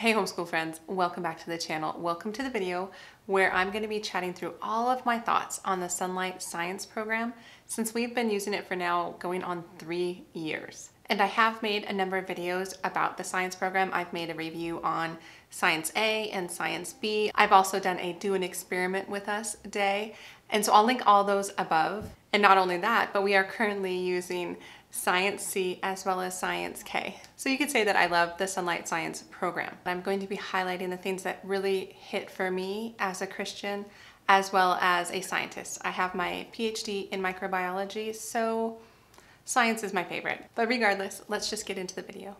Hey homeschool friends, welcome back to the channel. Welcome to the video where I'm going to be chatting through all of my thoughts on the Sonlight science program since we've been using it for now going on 3 years. And I have made a number of videos about the science program. I've made a review on Science A and Science B. I've also done a do an experiment with us day. And so I'll link all those above. And not only that, but we are currently using Science C as well as Science K. So you could say that I love the Sonlight Science program. I'm going to be highlighting the things that really hit for me as a Christian as well as a scientist. I have my PhD in microbiology, so science is my favorite. But regardless, let's just get into the video.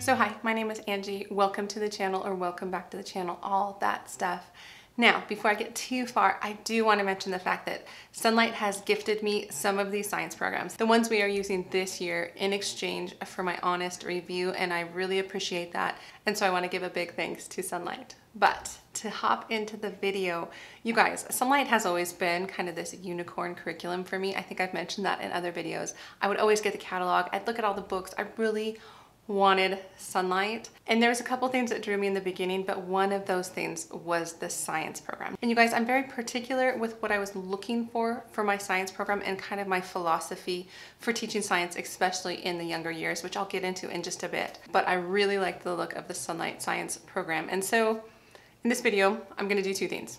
So hi, my name is Angie. Welcome to the channel, or welcome back to the channel, all that stuff. Now, before I get too far, I do want to mention the fact that Sonlight has gifted me some of these science programs, the ones we are using this year, in exchange for my honest review, and I really appreciate that. And so I want to give a big thanks to Sonlight. But to hop into the video, you guys, Sonlight has always been kind of this unicorn curriculum for me. I think I've mentioned that in other videos. I would always get the catalog. I'd look at all the books. I really wanted Sonlight, and there was a couple things that drew me in the beginning, but one of those things was the science program. And you guys, I'm very particular with what I was looking for my science program and kind of my philosophy for teaching science, especially in the younger years, which I'll get into in just a bit. But I really like the look of the Sonlight science program. And so in this video, I'm going to do two things.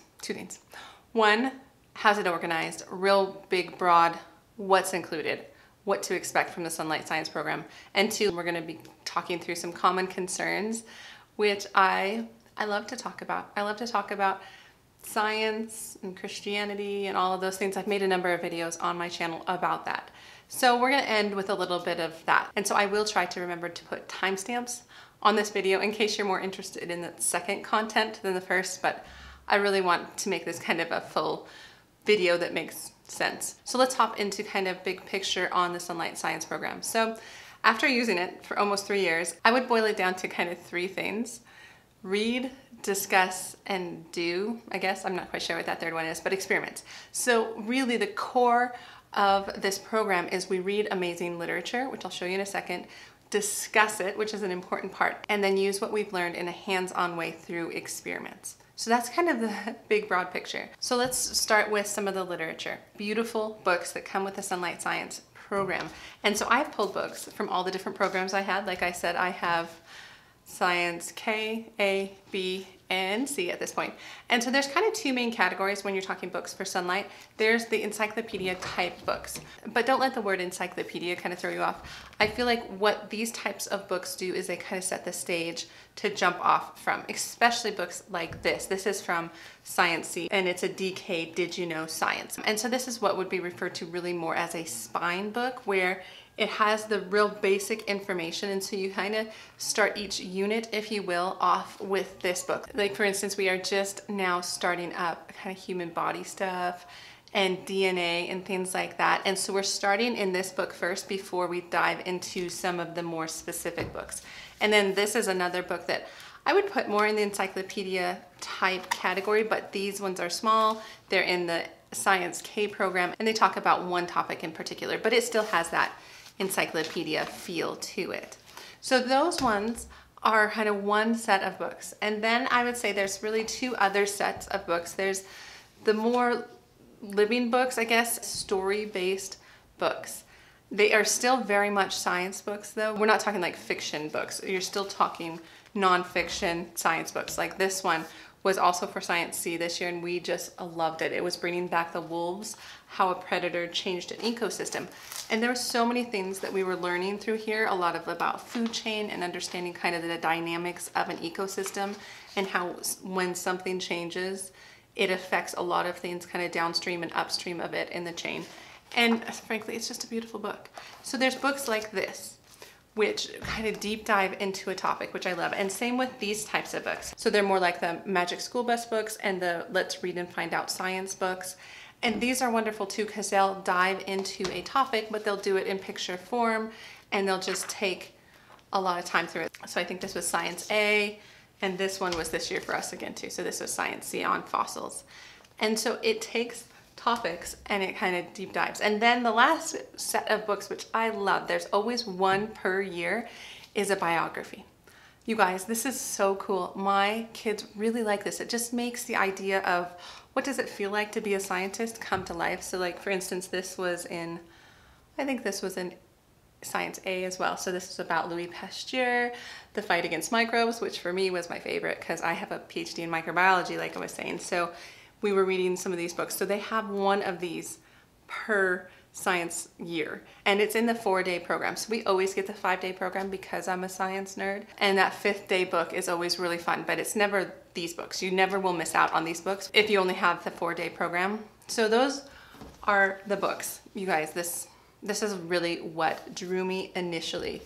One, how's it organized? Real big, broad, what's included, what to expect from the Sonlight Science program. And two, we're gonna be talking through some common concerns, which I love to talk about. I love to talk about science and Christianity and all of those things. I've made a number of videos on my channel about that. So we're gonna end with a little bit of that. And so I will try to remember to put timestamps on this video in case you're more interested in the second content than the first, but I really want to make this kind of a full video that makes sense. So let's hop into kind of big picture on the Sonlight Science program. So after using it for almost 3 years, I would boil it down to kind of three things: read, discuss, and do. I guess I'm not quite sure what that third one is, but experiment. So really the core of this program is we read amazing literature, which I'll show you in a second, discuss it, which is an important part, and then use what we've learned in a hands-on way through experiments. So that's kind of the big broad picture. So let's start with some of the literature. Beautiful books that come with the Sonlight Science program. And so I've pulled books from all the different programs I had. Like I said, I have Science K, A, B, and C at this point. And so there's kind of two main categories when you're talking books for Sonlight. There's the encyclopedia type books, but don't let the word encyclopedia kind of throw you off. I feel like what these types of books do is they kind of set the stage to jump off from, especially books like this. This is from Science C, and it's a DK Did You Know Science. And so this is what would be referred to really more as a spine book, where it has the real basic information, and so you kind of start each unit, if you will, off with this book. Like for instance, we are just now starting up kind of human body stuff and DNA and things like that. And so we're starting in this book first before we dive into some of the more specific books. And then this is another book that I would put more in the encyclopedia type category, but these ones are small. They're in the Science K program, and they talk about one topic in particular, but it still has that encyclopedia feel to it. So those ones are kind of one set of books. And then I would say there's really two other sets of books. There's the more living books, I guess, story-based books. They are still very much science books, though. We're not talking like fiction books. You're still talking nonfiction science books. Like this one was also for Science C this year, and we just loved it. It was Bringing Back the Wolves, How a Predator Changed an Ecosystem. And there were so many things that we were learning through here, a lot of about food chain and understanding kind of the dynamics of an ecosystem and how when something changes, it affects a lot of things kind of downstream and upstream of it in the chain. And frankly, it's just a beautiful book. So there's books like this, which kind of deep dive into a topic, which I love. And same with these types of books. So they're more like the Magic School Bus books and the Let's Read and Find Out Science books. And these are wonderful too, because they'll dive into a topic, but they'll do it in picture form, and they'll just take a lot of time through it. So I think this was Science A, and this one was this year for us again too. So this was Science C on fossils. And so it takes topics, and it kind of deep dives. And then the last set of books, which I love, there's always one per year, is a biography. You guys, this is so cool. My kids really like this. It just makes the idea of what does it feel like to be a scientist come to life. So like, for instance, this was in, I think this was in Science A as well. So this is about Louis Pasteur, the fight against microbes, which for me was my favorite because I have a PhD in microbiology, like I was saying. So we were reading some of these books. So they have one of these per science year, and it's in the 4-day program. So we always get the 5-day program because I'm a science nerd, and that 5th day book is always really fun, but it's never these books. You never will miss out on these books if you only have the 4-day program. So those are the books. You guys, this is really what drew me initially,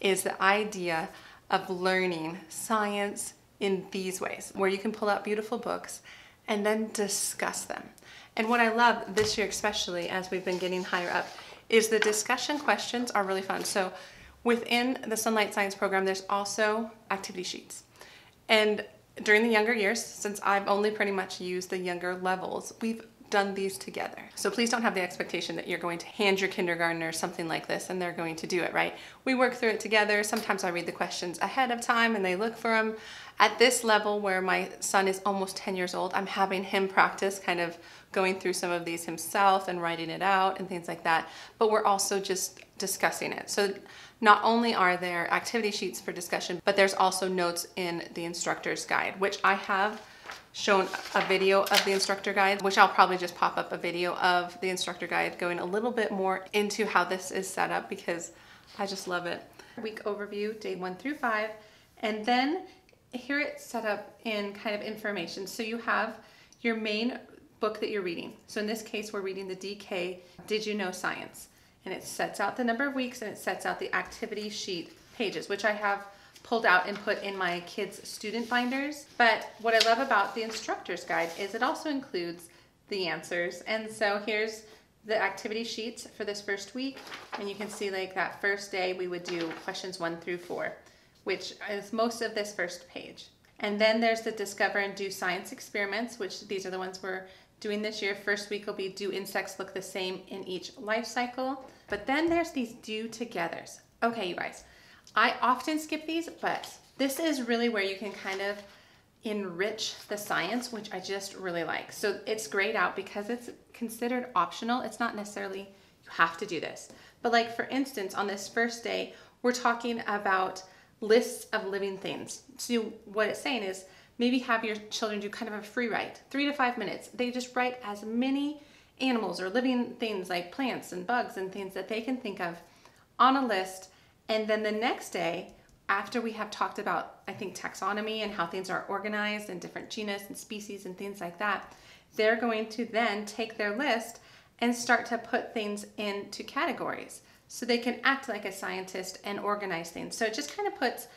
is the idea of learning science in these ways, where you can pull out beautiful books and then discuss them. And what I love this year, especially as we've been getting higher up, is the discussion questions are really fun. So within the Sonlight Science program, there's also activity sheets. And during the younger years, since I've only pretty much used the younger levels, we've done these together. So please don't have the expectation that you're going to hand your kindergartner something like this and they're going to do it, right? We work through it together. Sometimes I read the questions ahead of time and they look for them. At this level where my son is almost 10 years old, I'm having him practice kind of going through some of these himself and writing it out and things like that, but we're also just discussing it. So not only are there activity sheets for discussion, but there's also notes in the instructor's guide, which I have shown a video of the instructor guide, which I'll probably just pop up a video of the instructor guide going a little bit more into how this is set up because I just love it. Week overview, day 1 through 5, and then here it's set up in kind of information. So you have your main book that you're reading. So in this case, we're reading the DK Did You Know Science? And it sets out the number of weeks and it sets out the activity sheet pages, which I have pulled out and put in my kids' student binders. But what I love about the instructor's guide is it also includes the answers. And so here's the activity sheets for this first week. And you can see like that first day we would do questions 1 through 4, which is most of this first page. And then there's the discover and do science experiments, which these are the ones we're doing this year. First week will be, do insects look the same in each life cycle? But then there's these do togethers. Okay, you guys, I often skip these, but this is really where you can kind of enrich the science, which I just really like. So it's grayed out because it's considered optional. It's not necessarily you have to do this. But like, for instance, on this first day, we're talking about lists of living things. So what it's saying is maybe have your children do kind of a free write, 3 to 5 minutes. They just write as many animals or living things like plants and bugs and things that they can think of on a list. And then the next day, after we have talked about, I think, taxonomy and how things are organized and different genus and species and things like that, they're going to then take their list and start to put things into categories so they can act like a scientist and organize things. So it just kind of puts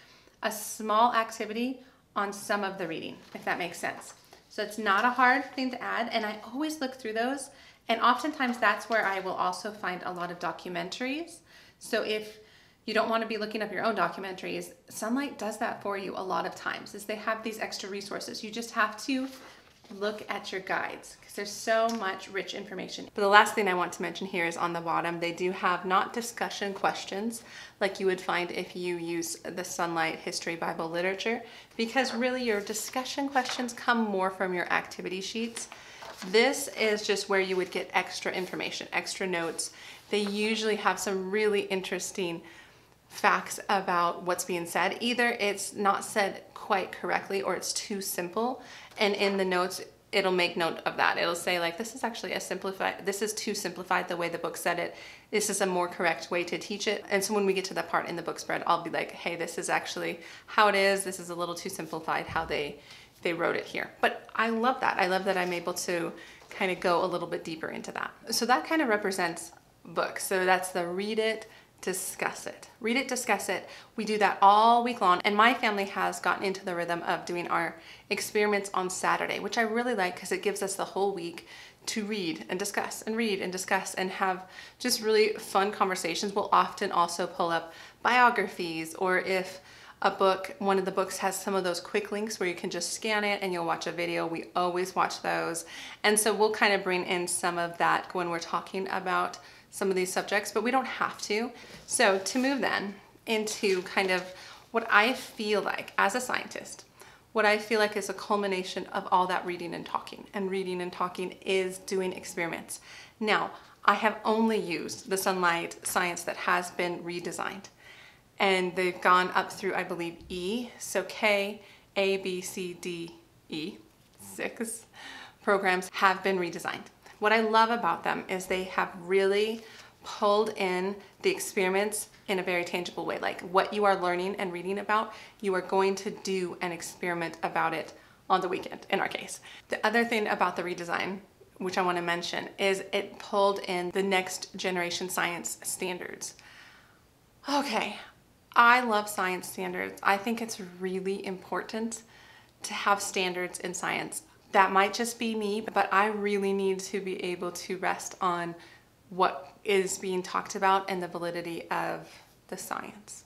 a small activity on some of the reading, if that makes sense. So it's not a hard thing to add, and I always look through those, and oftentimes that's where I will also find a lot of documentaries. So if you don't want to be looking up your own documentaries, Sonlight does that for you a lot of times, is they have these extra resources. You just have to look at your guides because there's so much rich information. But the last thing I want to mention here is on the bottom, they do have not discussion questions like you would find if you use the Sonlight History Bible Literature, because really your discussion questions come more from your activity sheets. This is just where you would get extra information, extra notes. They usually have some really interesting facts about what's being said. Either it's not said quite correctly or it's too simple, and in the notes it'll make note of that. It'll say like, this is actually a simplified, this is too simplified the way the book said it, this is a more correct way to teach it. And so when we get to that part in the book spread, I'll be like, hey, this is actually how it is, this is a little too simplified how they wrote it here. But I love that. I love that I'm able to kind of go a little bit deeper into that. So that kind of represents books. So that's the read it, discuss it. Read it, discuss it. We do that all week long, and my family has gotten into the rhythm of doing our experiments on Saturday, which I really like because it gives us the whole week to read and discuss and read and discuss and have just really fun conversations. We'll often also pull up biographies, or if a book. One of the books has some of those quick links where you can just scan it and you'll watch a video. We always watch those. And so we'll kind of bring in some of that when we're talking about some of these subjects, but we don't have to. So to move then into kind of what I feel like as a scientist, what I feel like is a culmination of all that reading and talking, and reading and talking is doing experiments. Now, I have only used the Sonlight science that has been redesigned, and they've gone up through, I believe, E, so K, A, B, C, D, E, 6 programs have been redesigned. What I love about them is they have really pulled in the experiments in a very tangible way. Like, what you are learning and reading about, you are going to do an experiment about it on the weekend, in our case. The other thing about the redesign, which I want to mention, is it pulled in the Next Generation Science Standards. Okay, I love science standards. I think it's really important to have standards in science. That might just be me, but I really need to be able to rest on what is being talked about and the validity of the science.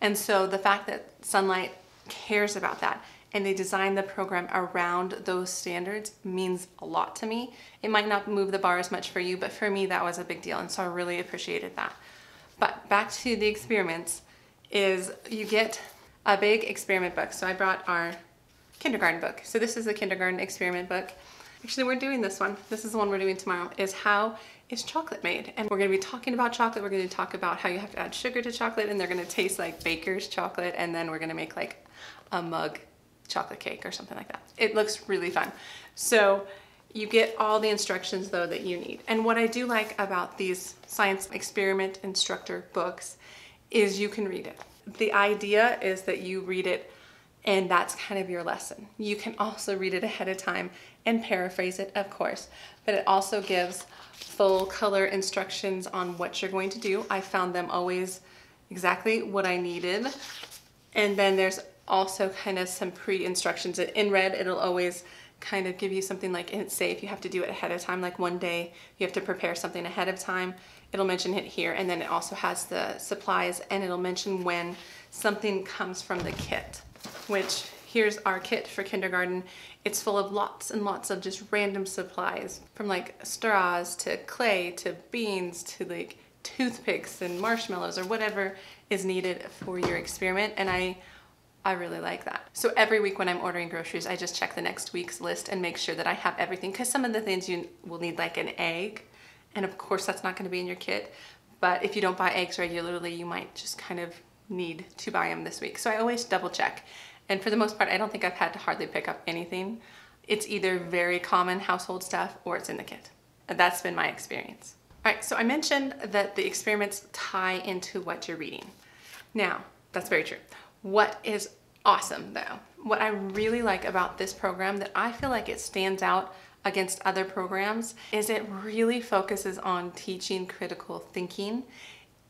And so the fact that Sonlight cares about that and they design the program around those standards means a lot to me. It might not move the bar as much for you, but for me that was a big deal, and so I really appreciated that. But back to the experiments, is you get a big experiment book. So I brought our kindergarten book. So this is the kindergarten experiment book. Actually, we're doing this one. This is the one we're doing tomorrow, is how is chocolate made? And we're gonna be talking about chocolate. We're gonna talk about how you have to add sugar to chocolate and they're gonna taste like baker's chocolate, and then we're gonna make like a mug chocolate cake or something like that. It looks really fun. So you get all the instructions though that you need. And what I do like about these science experiment instructor books is you can read it. The idea is that you read it and that's kind of your lesson. You can also read it ahead of time and paraphrase it, of course, but it also gives full color instructions on what you're going to do. I found them always exactly what I needed. And then there's also kind of some pre-instructions. In red, it'll always kind of give you something like, say if you have to do it ahead of time, like one day you have to prepare something ahead of time, it'll mention it here. And then it also has the supplies and it'll mention when something comes from the kit, which here's our kit for kindergarten. It's full of lots and lots of just random supplies, from like straws to clay to beans to like toothpicks and marshmallows or whatever is needed for your experiment. And I really like that. So every week when I'm ordering groceries, I just check the next week's list and make sure that I have everything, because some of the things you will need, like an egg, and of course that's not going to be in your kit, but if you don't buy eggs regularly, you might just kind of need to buy them this week. So I always double check. And for the most part, I don't think I've had to hardly pick up anything. It's either very common household stuff or it's in the kit. And that's been my experience. All right, so I mentioned that the experiments tie into what you're reading. Now, that's very true. What is awesome though, what I really like about this program that I feel like it stands out against other programs is it really focuses on teaching critical thinking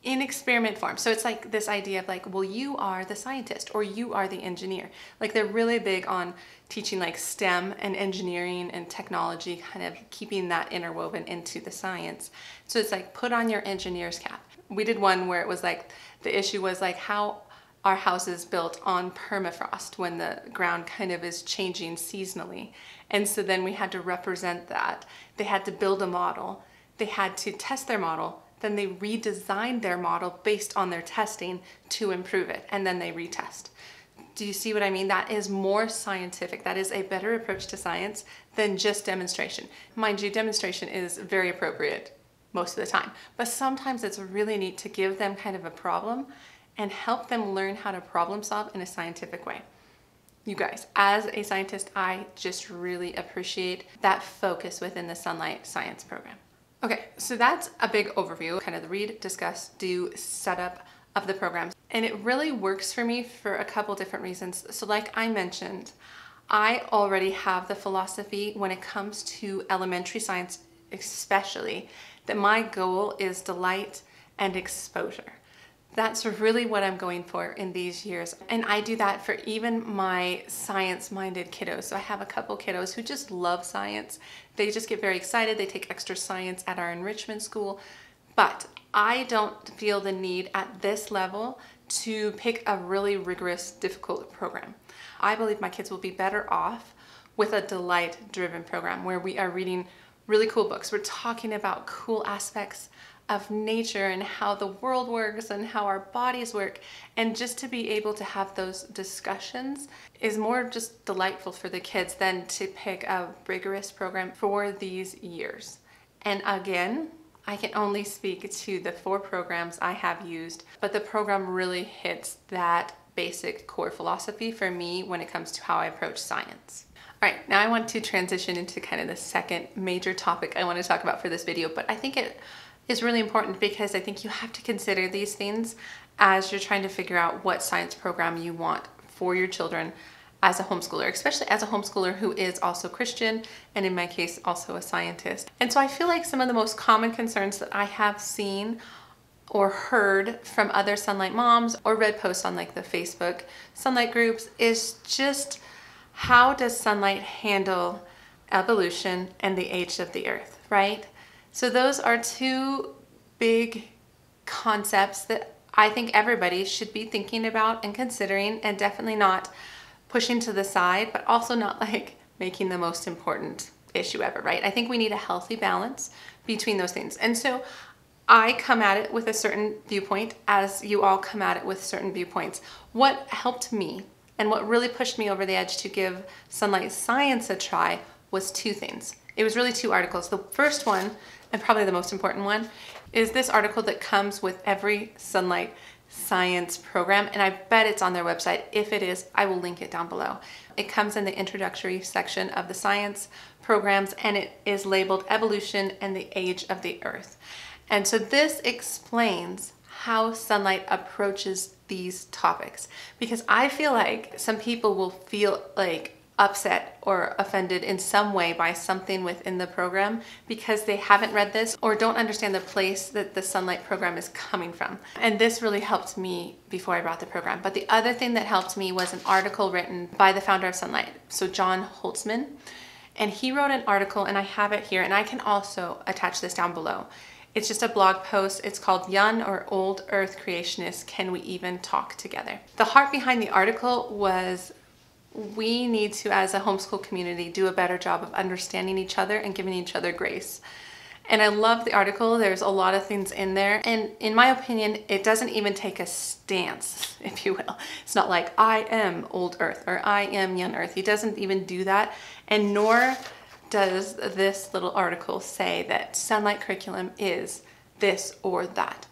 in experiment form. So it's like this idea of like, well, you are the scientist or you are the engineer. Like, they're really big on teaching like STEM and engineering and technology, kind of keeping that interwoven into the science. So it's like, put on your engineer's cap. We did one where it was like, the issue was like, how our house is built on permafrost when the ground kind of is changing seasonally. And so then we had to represent that. They had to build a model. They had to test their model. Then they redesigned their model based on their testing to improve it, and then they retest. Do you see what I mean? That is more scientific. That is a better approach to science than just demonstration. Mind you, demonstration is very appropriate most of the time, but sometimes it's really neat to give them kind of a problem and help them learn how to problem solve in a scientific way. You guys, as a scientist, I just really appreciate that focus within the Sonlight Science program. Okay, so that's a big overview, kind of the read, discuss, do setup of the programs. And it really works for me for a couple different reasons. So like I mentioned, I already have the philosophy when it comes to elementary science especially, that my goal is delight and exposure. That's really what I'm going for in these years. And I do that for even my science-minded kiddos. So I have a couple kiddos who just love science. They just get very excited. They take extra science at our enrichment school. But I don't feel the need at this level to pick a really rigorous, difficult program. I believe my kids will be better off with a delight-driven program where we are reading really cool books. We're talking about cool aspects of nature and how the world works and how our bodies work, and just to be able to have those discussions is more just delightful for the kids than to pick a rigorous program for these years. And again, I can only speak to the 4 programs I have used, but the program really hits that basic core philosophy for me when it comes to how I approach science. All right, now I want to transition into kind of the second major topic I want to talk about for this video, but I think it is really important because I think you have to consider these things as you're trying to figure out what science program you want for your children as a homeschooler, especially as a homeschooler who is also Christian and in my case also a scientist. And so I feel like some of the most common concerns that I have seen or heard from other Sonlight moms or read posts on like the Facebook Sonlight groups is just how does Sonlight handle evolution and the age of the earth, right? So those are 2 big concepts that I think everybody should be thinking about and considering, and definitely not pushing to the side, but also not like making the most important issue ever, right? I think we need a healthy balance between those things. And so I come at it with a certain viewpoint, as you all come at it with certain viewpoints. What helped me and what really pushed me over the edge to give Sonlight Science a try was 2 things. It was really 2 articles. The first one, and probably the most important one, is this article that comes with every Sonlight Science program, and I bet it's on their website. If it is, I will link it down below. It comes in the introductory section of the science programs, and it is labeled Evolution and the Age of the Earth. And so this explains how Sonlight approaches these topics, because I feel like some people will feel like upset or offended in some way by something within the program because they haven't read this or don't understand the place that the Sonlight program is coming from. And this really helped me before I brought the program. But the other thing that helped me was an article written by the founder of Sonlight, so John Holzman. And he wrote an article, and I have it here, and I can also attach this down below. It's just a blog post. It's called Young or Old Earth Creationists, Can We Even Talk Together? The heart behind the article was we need to, as a homeschool community, do a better job of understanding each other and giving each other grace. And I love the article. There's a lot of things in there. And in my opinion, it doesn't even take a stance, if you will. It's not like, I am old earth or I am young earth. He doesn't even do that. And nor does this little article say that Sonlight curriculum is this or that.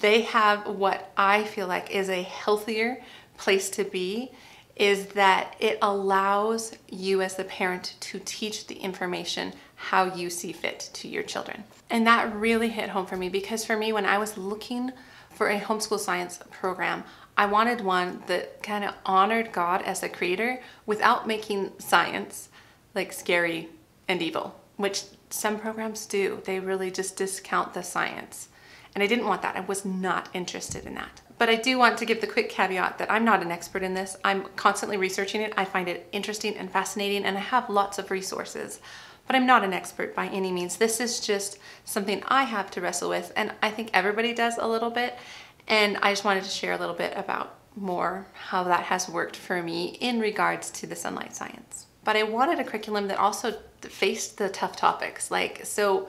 They have what I feel like is a healthier place to be, is that it allows you as the parent to teach the information how you see fit to your children. And that really hit home for me, because for me, when I was looking for a homeschool science program, I wanted one that kind of honored God as a creator without making science like scary and evil, which some programs do. They really just discount the science. And I didn't want that. I was not interested in that. But I do want to give the quick caveat that I'm not an expert in this. I'm constantly researching it. I find it interesting and fascinating, and I have lots of resources, but I'm not an expert by any means. This is just something I have to wrestle with, and I think everybody does a little bit, and I just wanted to share a little bit about more how that has worked for me in regards to the Sonlight Science. But I wanted a curriculum that also faced the tough topics, like, so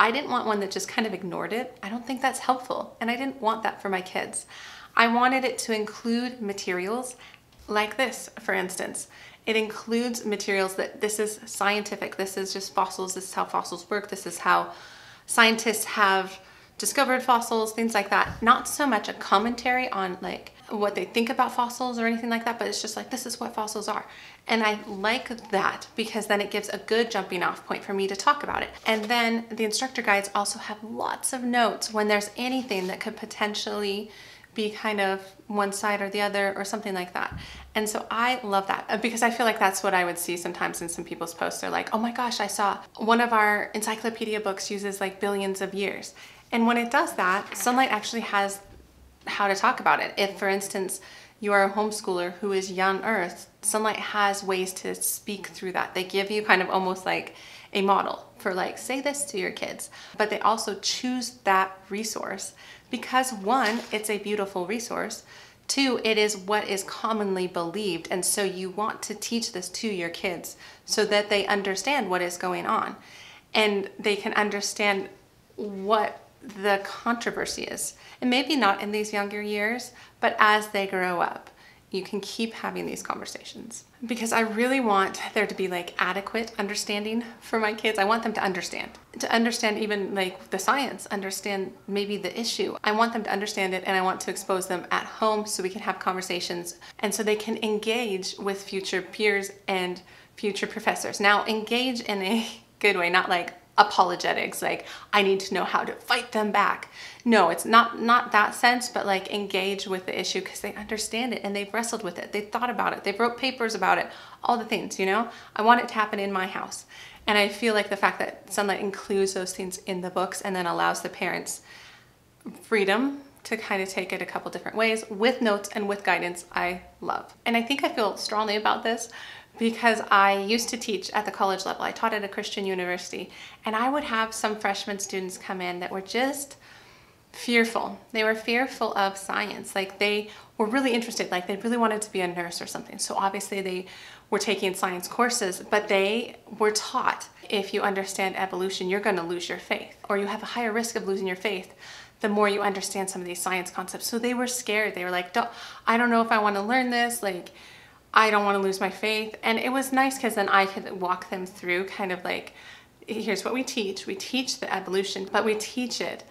I didn't want one that just kind of ignored it. I don't think that's helpful, and I didn't want that for my kids. I wanted it to include materials like this, for instance. It includes materials that this is scientific, this is just fossils, this is how fossils work, this is how scientists have discovered fossils, things like that. Not so much a commentary on like what they think about fossils or anything like that, but it's just like, this is what fossils are. And I like that because then it gives a good jumping off point for me to talk about it. And then the instructor guides also have lots of notes when there's anything that could potentially be kind of one side or the other or something like that. And so I love that, because I feel like that's what I would see sometimes in some people's posts. They're like, oh my gosh, I saw one of our encyclopedia books uses like billions of years. And when it does that, Sonlight actually has how to talk about it. If, for instance, you are a homeschooler who is young earth, Sonlight has ways to speak through that. They give you kind of almost like a model for like, say this to your kids, but they also choose that resource because, one, it's a beautiful resource. Two, it is what is commonly believed, and so you want to teach this to your kids so that they understand what is going on and they can understand what the controversy is. And maybe not in these younger years, but as they grow up, you can keep having these conversations. Because I really want there to be like adequate understanding for my kids. I want them to understand even like the science, understand maybe the issue. I want them to understand it, and I want to expose them at home so we can have conversations and so they can engage with future peers and future professors. Now, engage in a good way, not like apologetics, like I need to know how to fight them back. No, it's not that sense, but like engage with the issue because they understand it and they've wrestled with it. They've thought about it. They've wrote papers about it, all the things, you know? I want it to happen in my house. And I feel like the fact that Sonlight includes those things in the books and then allows the parents freedom to kind of take it a couple different ways with notes and with guidance, I love. And I think I feel strongly about this because I used to teach at the college level. I taught at a Christian university, and I would have some freshman students come in that were just fearful. They were fearful of science. Like they were really interested, like they really wanted to be a nurse or something. So obviously they were taking science courses, but they were taught, if you understand evolution, you're gonna lose your faith, or you have a higher risk of losing your faith the more you understand some of these science concepts. So they were scared. They were like, I don't know if I wanna learn this. Like, I don't want to lose my faith. And it was nice because then I could walk them through kind of like, here's what we teach. We teach the evolution, but we teach it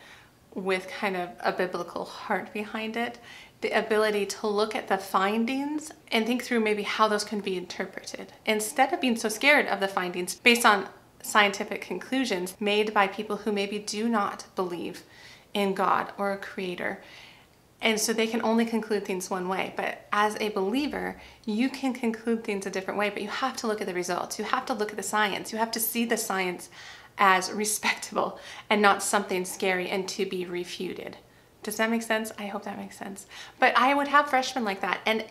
with kind of a biblical heart behind it. The ability to look at the findings and think through maybe how those can be interpreted. Instead of being so scared of the findings based on scientific conclusions made by people who maybe do not believe in God or a creator. And so they can only conclude things one way. But as a believer, you can conclude things a different way, but you have to look at the results. You have to look at the science. You have to see the science as respectable and not something scary and to be refuted. Does that make sense? I hope that makes sense. But I would have freshmen like that. And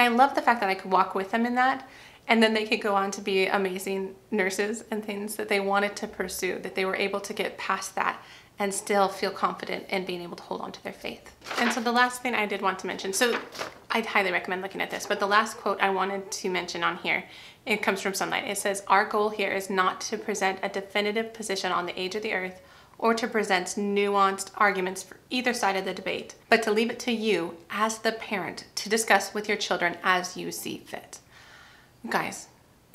I love the fact that I could walk with them in that, and then they could go on to be amazing nurses and things that they wanted to pursue, that they were able to get past that and still feel confident in being able to hold on to their faith. And so the last thing I did want to mention, so I'd highly recommend looking at this, but the last quote I wanted to mention on here, it comes from Sonlight. It says, "Our goal here is not to present a definitive position on the age of the earth or to present nuanced arguments for either side of the debate, but to leave it to you as the parent to discuss with your children as you see fit." Guys,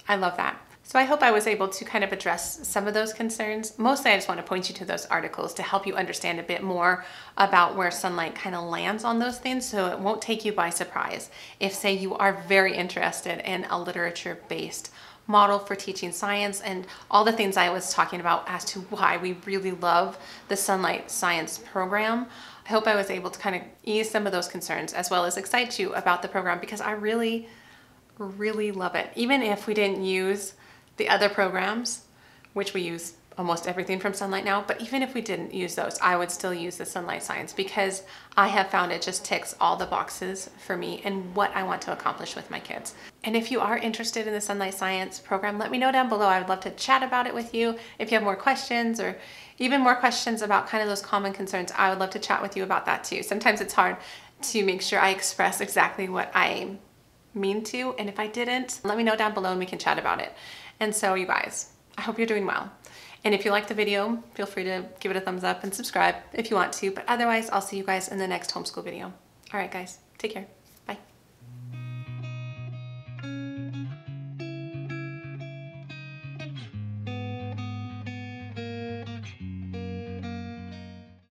I love that. So I hope I was able to kind of address some of those concerns. Mostly I just want to point you to those articles to help you understand a bit more about where Sonlight kind of lands on those things, so it won't take you by surprise if, say, you are very interested in a literature-based model for teaching science and all the things I was talking about as to why we really love the Sonlight Science program. I hope I was able to kind of ease some of those concerns as well as excite you about the program, because I really, really love it. Even if we didn't use the other programs, which we use almost everything from Sonlight now, but even if we didn't use those, I would still use the Sonlight Science because I have found it just ticks all the boxes for me and what I want to accomplish with my kids. And if you are interested in the Sonlight Science program, let me know down below. I would love to chat about it with you. If you have more questions, or even more questions about kind of those common concerns, I would love to chat with you about that too. Sometimes it's hard to make sure I express exactly what I mean to, and if I didn't, let me know down below and we can chat about it. And so you guys, I hope you're doing well. And if you liked the video, feel free to give it a thumbs up and subscribe if you want to. But otherwise, I'll see you guys in the next homeschool video. All right, guys, take care.